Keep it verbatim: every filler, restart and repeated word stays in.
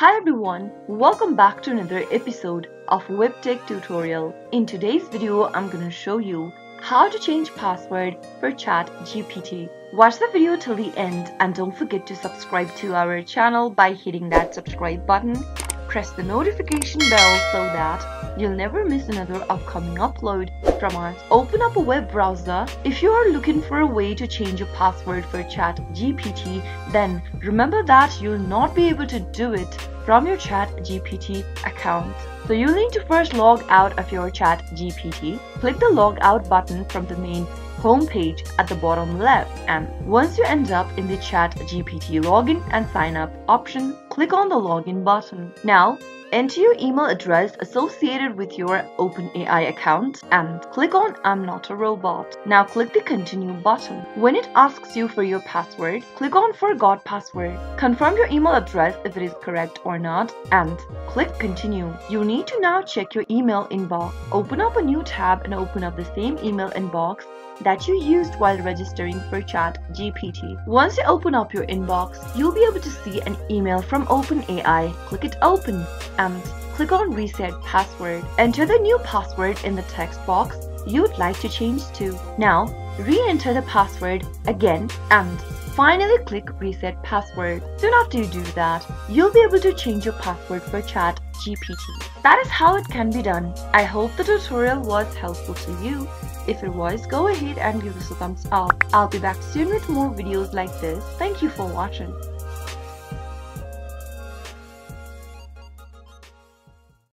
Hi everyone, welcome back to another episode of WebTech Tutorial. In today's video, I'm going to show you how to change password for ChatGPT. Watch the video till the end and don't forget to subscribe to our channel by hitting that subscribe button. Press the notification bell so that you'll never miss another upcoming upload from us. Open up a web browser. If you are looking for a way to change your password for ChatGPT, then remember that you'll not be able to do it from your ChatGPT account. So you'll need to first log out of your ChatGPT. Click the log out button from the main home page at the bottom left, and once you end up in the ChatGPT login and sign up option, click on the login button. Now enter your email address associated with your OpenAI account and click on I'm not a robot. Now click the continue button. When it asks you for your password, click on forgot password. Confirm your email address if it is correct or not and click continue. You need to now check your email inbox. Open up a new tab and open up the same email inbox that you used while registering for ChatGPT. Once you open up your inbox, you'll be able to see an email from OpenAI. Click it open and click on reset password. Enter the new password in the text box you'd like to change to. Now re-enter the password again and finally click reset password. Soon after you do that, you'll be able to change your password for ChatGPT. That is how it can be done. I hope the tutorial was helpful to you. If it was, go ahead and give us a thumbs up. I'll be back soon with more videos like this. Thank you for watching.